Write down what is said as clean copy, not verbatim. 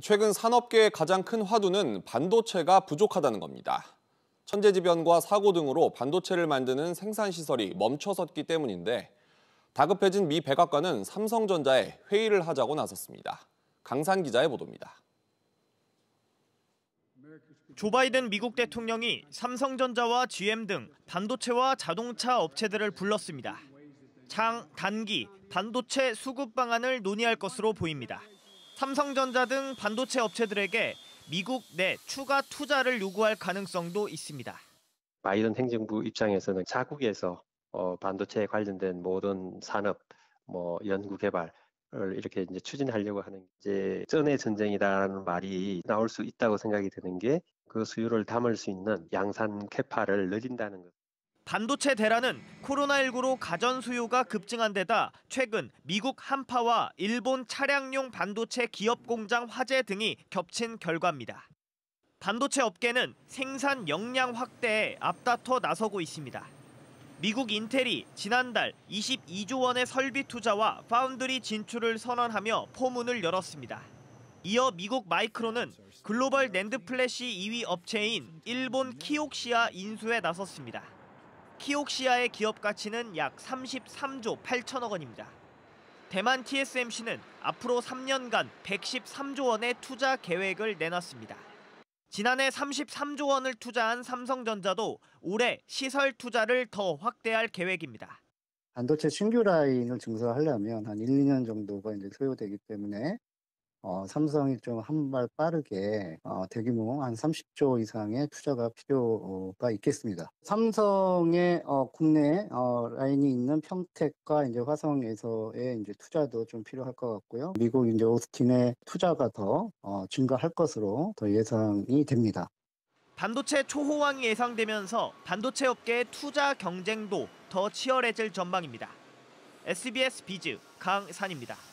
최근 산업계의 가장 큰 화두는 반도체가 부족하다는 겁니다. 천재지변과 사고 등으로 반도체를 만드는 생산시설이 멈춰섰기 때문인데 다급해진 미 백악관은 삼성전자에 회의를 하자고 나섰습니다. 강산 기자의 보도입니다. 조 바이든 미국 대통령이 삼성전자와 GM 등 반도체와 자동차 업체들을 불렀습니다. 단기 반도체 수급 방안을 논의할 것으로 보입니다. 삼성전자 등 반도체 업체들에게 미국 내 추가 투자를 요구할 가능성도 있습니다. 바이든 행정부 입장에서는 자국에서 반도체에 관련된 모든 산업, 연구개발을 이렇게 이제 추진하려고 하는 이제 전의 전쟁이라는 말이 나올 수 있다고 생각이 드는 게 그 수요를 담을 수 있는 양산 캐파를 늘린다는 것. 반도체 대란은 코로나19로 가전 수요가 급증한 데다 최근 미국 한파와 일본 차량용 반도체 기업 공장 화재 등이 겹친 결과입니다. 반도체 업계는 생산 역량 확대에 앞다퉈 나서고 있습니다. 미국 인텔이 지난달 22조 원의 설비 투자와 파운드리 진출을 선언하며 포문을 열었습니다. 이어 미국 마이크론은 글로벌 낸드 플래시 2위 업체인 일본 키옥시아 인수에 나섰습니다. 키옥시아의 기업 가치는 약 33조 8천억 원입니다. 대만 TSMC는 앞으로 3년간 113조 원의 투자 계획을 내놨습니다. 지난해 33조 원을 투자한 삼성전자도 올해 시설 투자를 더 확대할 계획입니다. 반도체 신규 라인을 증설하려면 한 1, 2년 정도가 이제 소요되기 때문에 삼성이 좀 한 발 빠르게 대규모 한 30조 이상의 투자가 필요가 있겠습니다. 삼성의 국내 라인이 있는 평택과 이제 화성에서의 이제 투자도 좀 필요할 것 같고요. 미국 이제 오스틴의 투자가 더 증가할 것으로 더 예상이 됩니다. 반도체 초호황이 예상되면서 반도체 업계의 투자 경쟁도 더 치열해질 전망입니다. SBS 비즈 강산입니다.